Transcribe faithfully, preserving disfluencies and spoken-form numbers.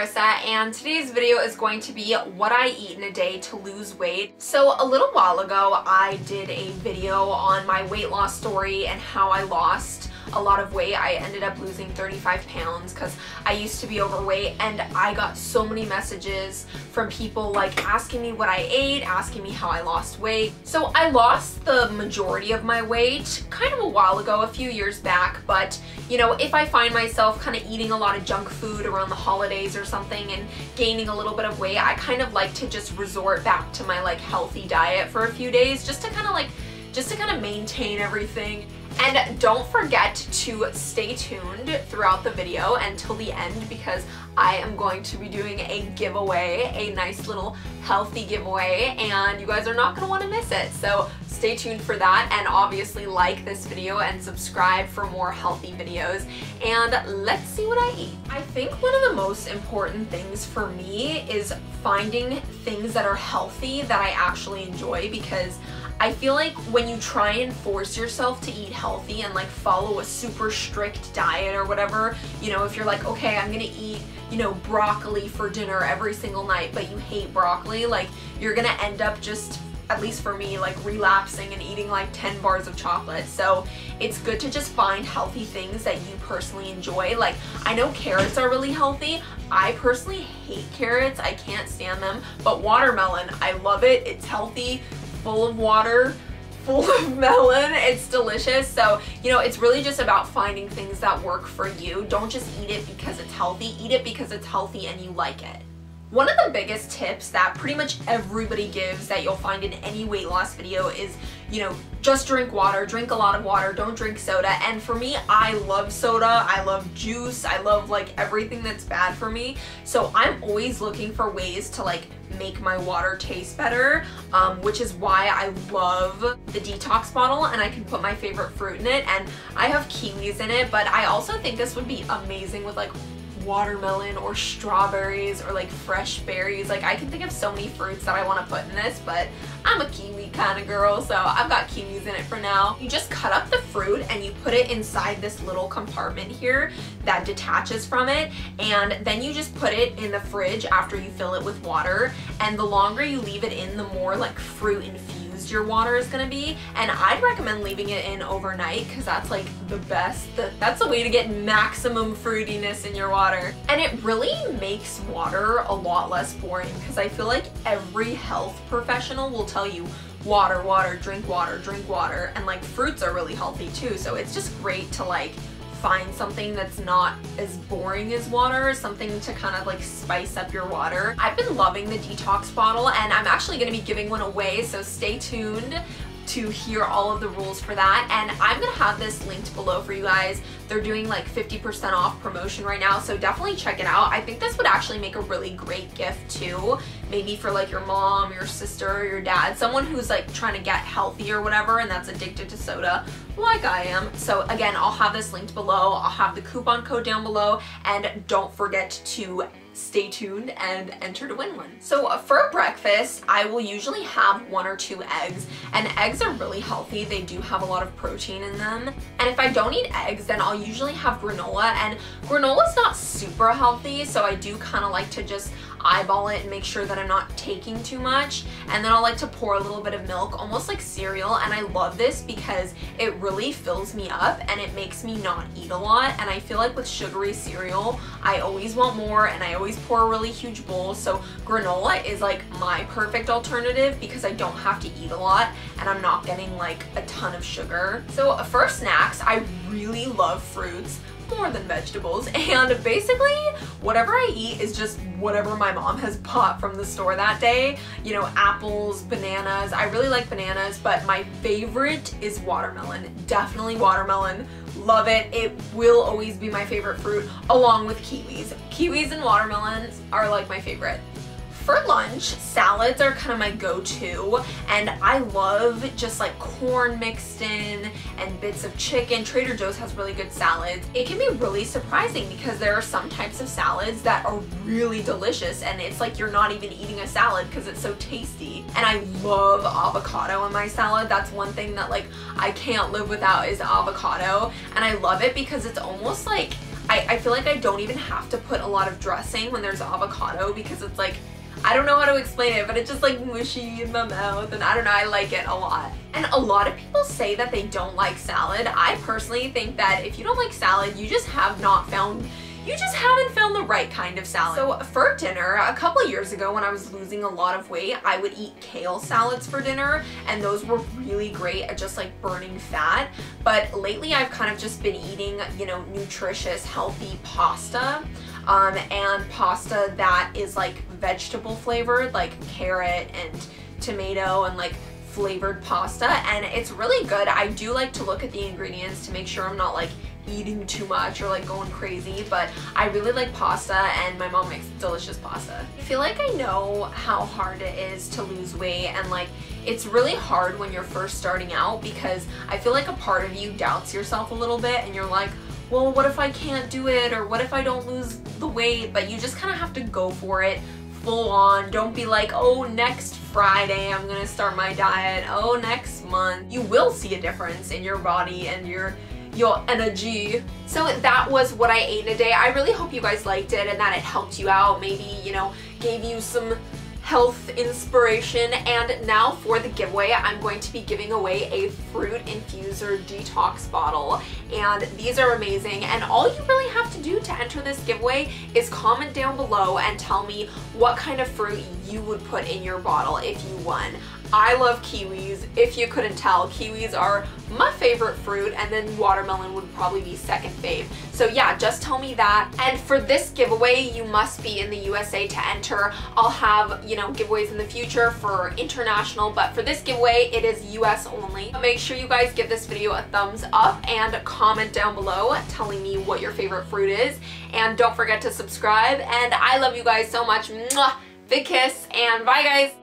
Marissa, and today's video is going to be what I eat in a day to lose weight. So a little while ago, I did a video on my weight loss story and how I lost a lot of weight. I ended up losing thirty-five pounds because I used to be overweight, and I got so many messages from people like asking me what I ate, asking me how I lost weight. So I lost the majority of my weight kind of a while ago, a few years back, but you know, if I find myself kind of eating a lot of junk food around the holidays or something and gaining a little bit of weight, I kind of like to just resort back to my like healthy diet for a few days just to kind of like just to kind of maintain everything. And don't forget to stay tuned throughout the video until the end, because I am going to be doing a giveaway, a nice little healthy giveaway, and you guys are not going to want to miss it. So stay tuned for that, and obviously like this video and subscribe for more healthy videos. And let's see what I eat. I think one of the most important things for me is finding things that are healthy that I actually enjoy, because I feel like when you try and force yourself to eat healthy and like follow a super strict diet or whatever, you know, if you're like, okay, I'm gonna eat, you know, broccoli for dinner every single night, but you hate broccoli, like you're gonna end up just, at least for me, like relapsing and eating like ten bars of chocolate. So it's good to just find healthy things that you personally enjoy. Like I know carrots are really healthy. I personally hate carrots. I can't stand them, but watermelon, I love it. It's healthy, full of water, full of melon. It's delicious. So, you know, it's really just about finding things that work for you. Don't just eat it because it's healthy. Eat it because it's healthy and you like it. One of the biggest tips that pretty much everybody gives that you'll find in any weight loss video is, you know, just drink water, drink a lot of water, don't drink soda. And for me, I love soda, I love juice, I love like everything that's bad for me. So I'm always looking for ways to like make my water taste better, um, which is why I love the detox bottle, and I can put my favorite fruit in it, and I have kiwis in it, but I also think this would be amazing with like watermelon or strawberries or like fresh berries. Like I can think of so many fruits that I want to put in this, but I'm a kiwi kind of girl, so I've got kiwis in it for now. You just cut up the fruit and you put it inside this little compartment here that detaches from it, and then you just put it in the fridge after you fill it with water, and the longer you leave it in, the more like fruit infused your water is gonna be. And I'd recommend leaving it in overnight, because that's like the best, the, that's the way to get maximum fruitiness in your water. And it really makes water a lot less boring, because I feel like every health professional will tell you water, water, drink water, drink water, and like fruits are really healthy too. So it's just great to like find something that's not as boring as water, something to kind of like spice up your water. I've been loving the detox bottle, and I'm actually going to be giving one away, so stay tuned to hear all of the rules for that. And I'm gonna have this linked below for you guys. They're doing like fifty percent off promotion right now, so definitely check it out. I think this would actually make a really great gift too, maybe for like your mom, your sister, or your dad, someone who's like trying to get healthy or whatever and that's addicted to soda like I am. So again, I'll have this linked below, I'll have the coupon code down below, and don't forget to stay tuned and enter to win one. So for breakfast, I will usually have one or two eggs, and eggs are really healthy. They do have a lot of protein in them. And if I don't eat eggs, then I'll usually have granola, and granola's not super healthy, so I do kind of like to just eyeball it and make sure that I'm not taking too much. And then I'll like to pour a little bit of milk, almost like cereal, and I love this because it really fills me up and it makes me not eat a lot. And I feel like with sugary cereal, I always want more, and I always pour a really huge bowl. So granola is like my perfect alternative, because I don't have to eat a lot and I'm not getting like a ton of sugar. So for snacks, I really love fruits more than vegetables, and basically whatever I eat is just whatever my mom has bought from the store that day. You know, apples, bananas. I really like bananas, but my favorite is watermelon. Definitely watermelon. Love it. It will always be my favorite fruit, along with kiwis. Kiwis and watermelons are like my favorite. For lunch, salads are kind of my go-to, and I love just like corn mixed in and bits of chicken. Trader Joe's has really good salads. It can be really surprising because there are some types of salads that are really delicious, and it's like you're not even eating a salad because it's so tasty. And I love avocado in my salad. That's one thing that like I can't live without is avocado, and I love it because it's almost like, I, I feel like I don't even have to put a lot of dressing when there's avocado, because it's like, I don't know how to explain it, but it's just like mushy in my mouth, and I don't know, I like it a lot. And a lot of people say that they don't like salad. I personally think that if you don't like salad, you just have not found, you just haven't found the right kind of salad. So for dinner, a couple years ago when I was losing a lot of weight, I would eat kale salads for dinner, and those were really great at just like burning fat. But lately I've kind of just been eating, you know, nutritious, healthy pasta, um, and pasta that is like vegetable flavored, like carrot and tomato and like flavored pasta, and it's really good. I do like to look at the ingredients to make sure I'm not like eating too much or like going crazy, but I really like pasta, and my mom makes delicious pasta. I feel like I know how hard it is to lose weight, and like it's really hard when you're first starting out, because I feel like a part of you doubts yourself a little bit, and you're like, well, what if I can't do it, or what if I don't lose the weight? But you just kind of have to go for it full on. Don't be like, oh, next Friday I'm gonna start my diet, oh, next month. You will see a difference in your body and your your energy. So that was what I ate today. I really hope you guys liked it and that it helped you out, maybe, you know, gave you some health inspiration. And now for the giveaway, I'm going to be giving away a fruit infuser detox bottle, and these are amazing, and all you really have to do to enter this giveaway is comment down below and tell me what kind of fruit you would put in your bottle if you won. I love kiwis. If you couldn't tell, kiwis are my favorite fruit, and then watermelon would probably be second fave. So yeah, just tell me that. And for this giveaway, you must be in the U S A to enter. I'll have, you know, giveaways in the future for international, but for this giveaway, it is U S only. Make sure you guys give this video a thumbs up and comment down below telling me what your favorite fruit is. And don't forget to subscribe, and I love you guys so much. Mwah! Big kiss, and bye guys!